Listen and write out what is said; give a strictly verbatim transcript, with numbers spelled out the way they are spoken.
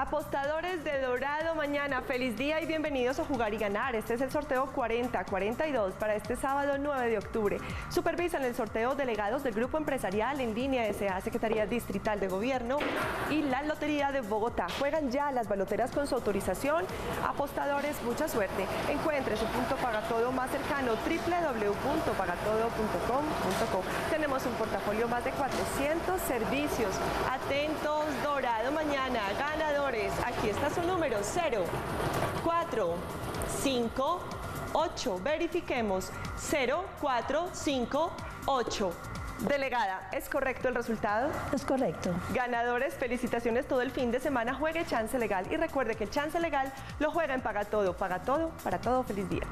Apostadores de Dorado, mañana, feliz día y bienvenidos a Jugar y Ganar. Este es el sorteo cuarenta cuarenta y dos para este sábado nueve de octubre. Supervisan el sorteo delegados del Grupo Empresarial en Línea S E A, Secretaría Distrital de Gobierno y la Lotería de Bogotá. Juegan ya las baloteras con su autorización. Apostadores, mucha suerte. Encuentre su punto Pagatodo más cercano, doble u doble u doble u punto pagatodo punto com punto co. Tenemos un portafolio más de cuatrocientos servicios. Atentos, Dorado, mañana, ganadores. Aquí está su número, cero cuatro cinco ocho. Verifiquemos, cero cuatro cinco ocho. Delegada, ¿es correcto el resultado? Es correcto. Ganadores, felicitaciones todo el fin de semana. Juegue Chance Legal y recuerde que el Chance Legal lo juega en Pagatodo. Pagatodo, para todo, feliz día.